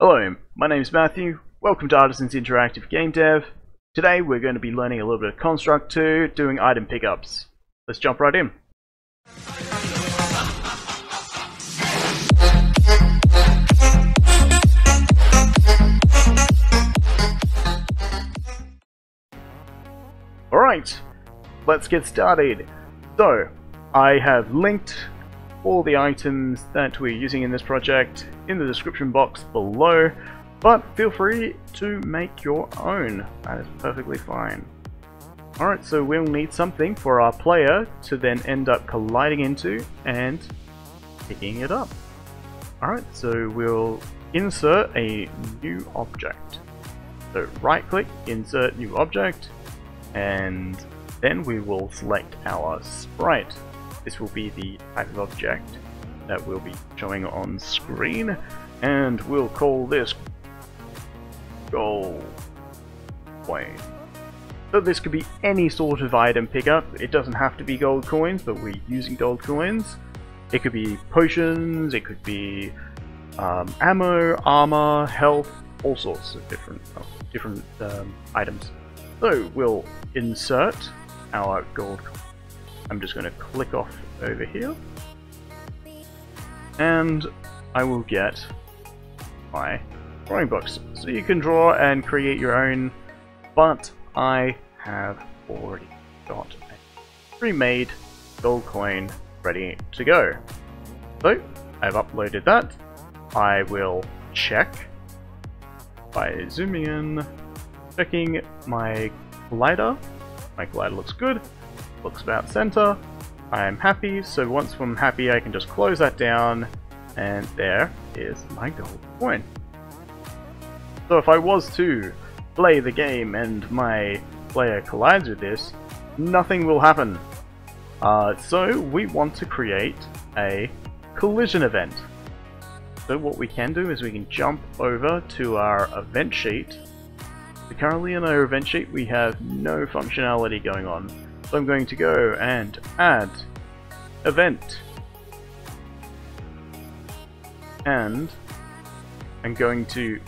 Hello, my name is Matthew. Welcome to Artisans Interactive Game Dev. Today we're going to be learning a little bit of Construct 2, doing item pickups. Let's jump right in. Alright, let's get started. So, I have linked all the items that we're using in this project in the description box below, but feel free to make your own. That is perfectly fine. Alright, so we'll need something for our player to then end up colliding into and picking it up. Alright, so we'll insert a new object. So right click, insert new object, and then we will select our sprite. This will be the type of object that will be showing on screen, and we'll call this goal coin. So this could be any sort of item pickup. It doesn't have to be gold coins, but we're using gold coins. It could be potions, it could be ammo, armor, health, all sorts of different items. So we'll insert our gold coin. I'm just going to click off over here, and I will get my drawing box. So you can draw and create your own, but I have already got a pre-made gold coin ready to go. So I've uploaded that. I will check by zooming in, checking my glider. My glider looks good. Looks about center. I'm happy, so once I'm happy I can just close that down, and there is my gold coin. So if I was to play the game and my player collides with this, nothing will happen. So we want to create a collision event. So what we can do is we can jump over to our event sheet. So currently in our event sheet we have no functionality going on. So I'm going to go and add event, and I'm going to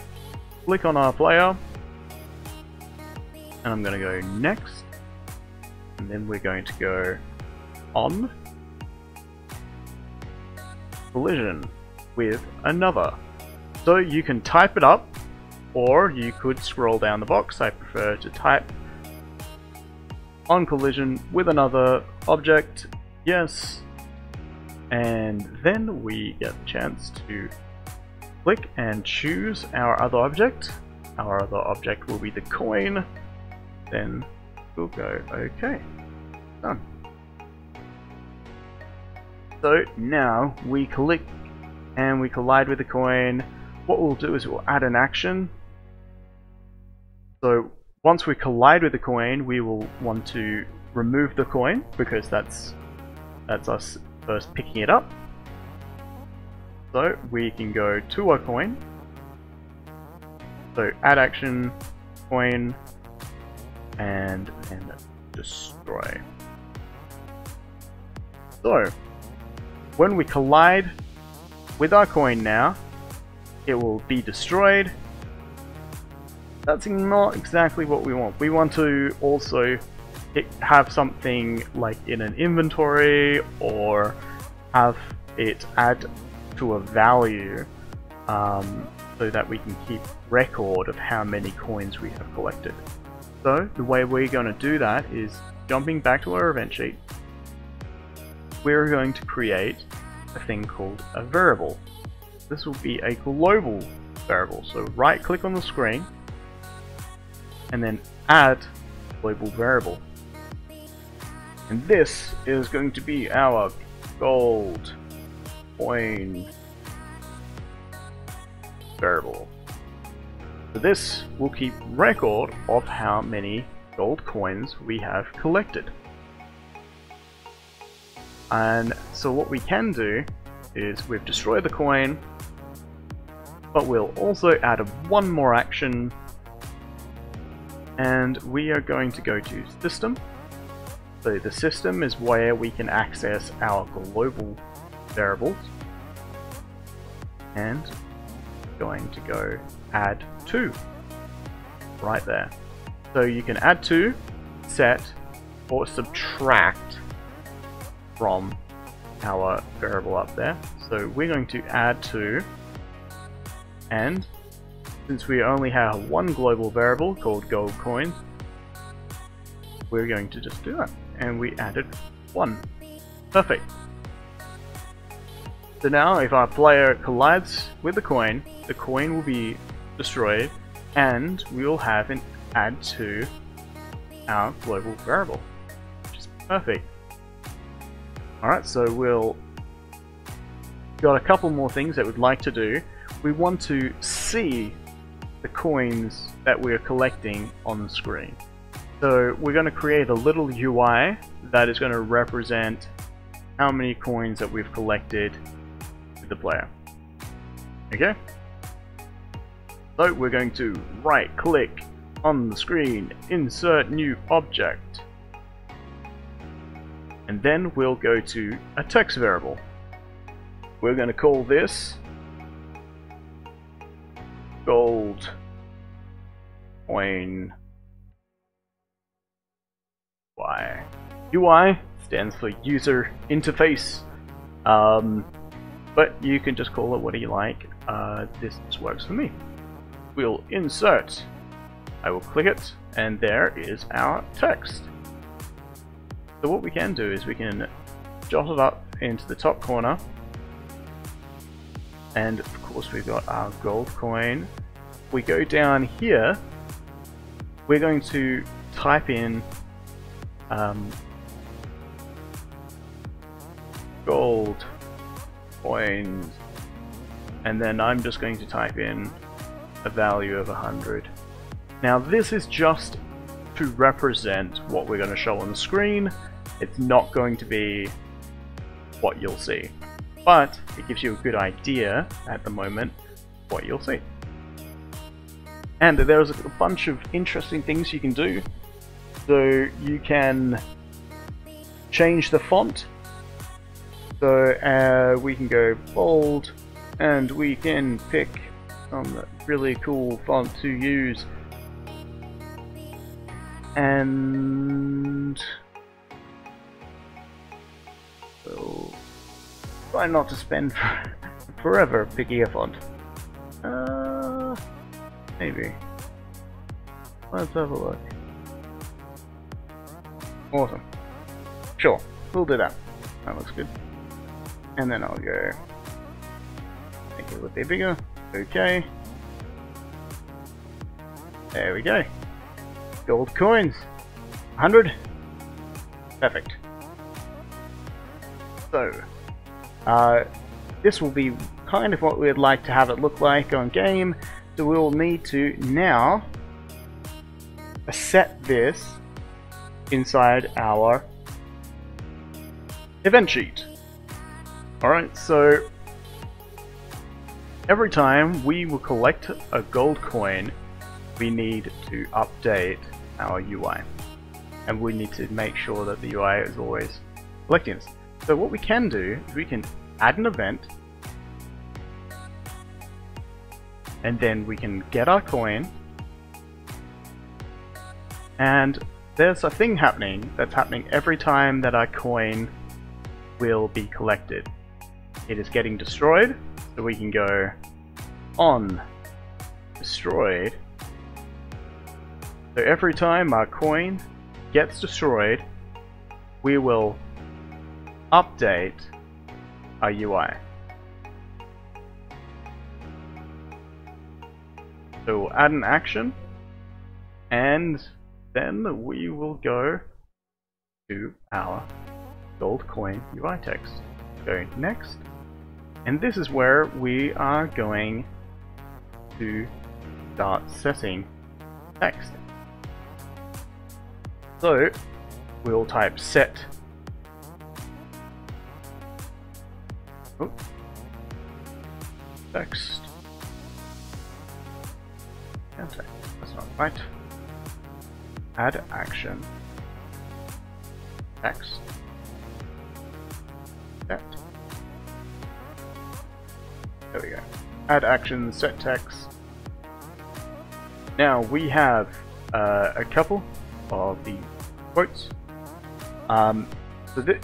click on our player, and I'm going to go next, and then we're going to go on collision with another. So you can type it up, or you could scroll down the box. I prefer to type on collision with another object, yes, and then we get the chance to click and choose our other object. Our other object will be the coin, then we'll go OK, done. So now we click and we collide with the coin. What we'll do is we'll add an action. So once we collide with the coin, we will want to remove the coin, because that's us first picking it up. So we can go to our coin. So add action, coin, and destroy. So when we collide with our coin now, it will be destroyed. That's not exactly what we want. We want to also have something like in an inventory, or have it add to a value, so that we can keep record of how many coins we have collected. So the way we're going to do that is jumping back to our event sheet. We're going to create a thing called a variable. This will be a global variable. So right click on the screen, and then add global variable. And this is going to be our gold coin variable. So this will keep record of how many gold coins we have collected. And so what we can do is we've destroyed the coin, but we'll also add one more action. And we are going to go to system. So the system is where we can access our global variables, and going to go add to right there. So you can add to, set, or subtract from our variable up there. So we're going to add to, and since we only have one global variable called gold coins, we're going to just do that. And we added one. Perfect. So now if our player collides with the coin will be destroyed, and we will have an add to our global variable, which is perfect. Alright, so we'll got a couple more things that we'd like to do. We want to see the coins that we're collecting on the screen. So we're going to create a little UI that is going to represent how many coins that we've collected with the player. Okay? So we're going to right click on the screen, insert new object, and then we'll go to a text variable. We're going to call this gold coin UI. UI stands for user interface, but you can just call it what you like. This works for me. We'll insert. I will click it, and there is our text. So what we can do is we can jot it up into the top corner, and of course we've got our gold coin. We go down here, we're going to type in gold coins, and then I'm just going to type in a value of 100. Now this is just to represent what we're going to show on the screen. It's not going to be what you'll see, but it gives you a good idea at the moment what you'll see. And there's a bunch of interesting things you can do. So you can change the font. So we can go bold, and we can pick some really cool font to use. And we'll try not to spend forever picking a font. Maybe. Let's have a look. Awesome. Sure, we'll do that. That looks good. And then I'll go make it a little bit bigger. Okay. There we go. Gold coins, 100, perfect. So this will be kind of what we'd like to have it look like on game. So we'll need to now set this inside our event sheet. Alright, so every time we will collect a gold coin, we need to update our UI, and we need to make sure that the UI is always collecting us. So what we can do is we can add an event, and then we can get our coin, and there's a thing happening that's happening every time that our coin will be collected. It is getting destroyed, so we can go on destroyed. So every time our coin gets destroyed, we will update our UI. So we'll add an action, and then we will go to our gold coin UI text. Go next, and this is where we are going to start setting text. So we'll type set. Oops. Text. That's not right. Add action. Text. Set. There we go. add action, set text. Now we have a couple of the quotes. So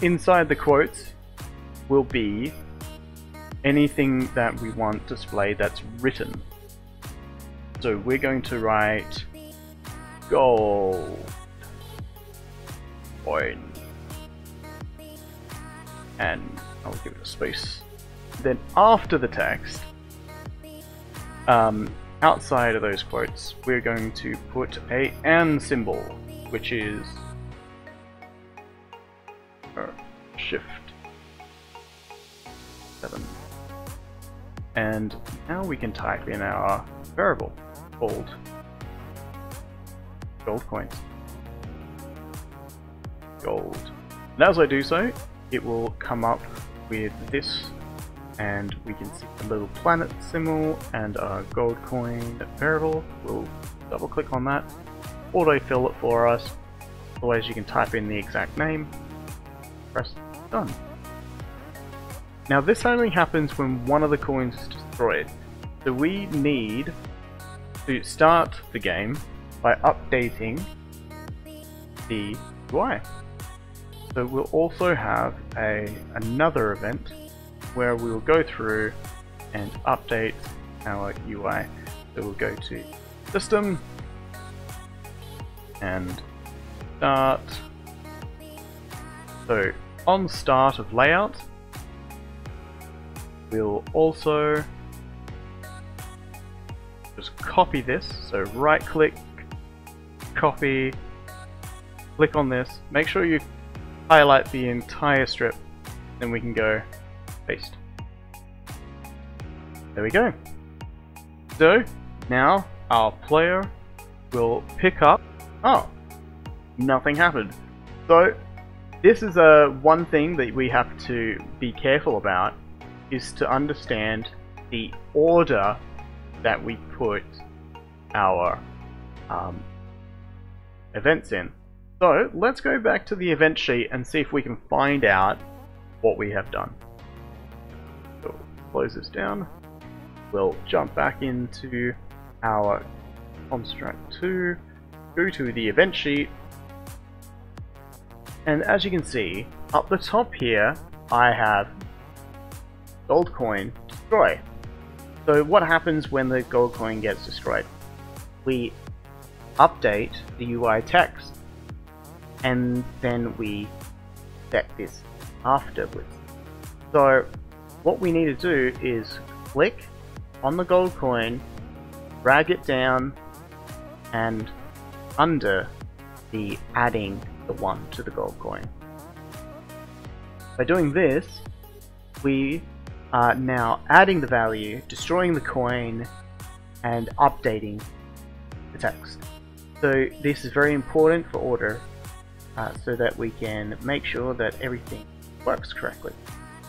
inside the quotes will be anything that we want displayed that's written. So we're going to write gold coin, and I'll give it a space. Then after the text, outside of those quotes, we're going to put a and symbol, which is shift 7. And now we can type in our variable called gold coins. Gold. And as I do so, it will come up with this, and we can see the little planet symbol and our gold coin variable. We'll double click on that, autofill it for us. Otherwise, you can type in the exact name, press done. Now this only happens when one of the coins is destroyed, so we need to start the game by updating the UI. So we'll also have another event where we will go through and update our UI. So we'll go to System and Start. So on Start of Layout, we'll also just copy this. So right click, copy, click on this. Make sure you highlight the entire strip, then we can go paste. There we go. So now our player will pick up. Oh, nothing happened. So this is one thing that we have to be careful about, is to understand the order that we put our events in. So let's go back to the event sheet and see if we can find out what we have done. So we'll close this down. We'll jump back into our Construct 2, go to the event sheet, and as you can see, up the top here, I have gold coin destroy. So what happens when the gold coin gets destroyed? We update the UI text, and then we set this afterwards. So what we need to do is click on the gold coin, drag it down, and under the adding the 1 to the gold coin. By doing this, we are now adding the value, destroying the coin, and updating the text. So this is very important for order, so that we can make sure that everything works correctly.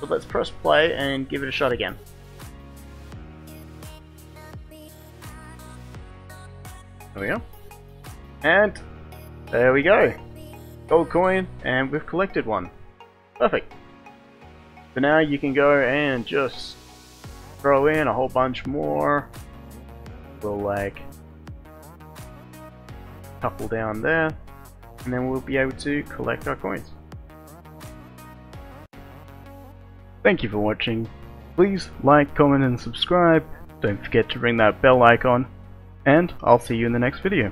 So let's press play and give it a shot again. There we go. And there we go. Gold coin, and we've collected one. Perfect. So now you can go and just throw in a whole bunch more. We'll like couple down there, and then we'll be able to collect our coins. Thank you for watching. Please like, comment and subscribe. Don't forget to ring that bell icon, and I'll see you in the next video.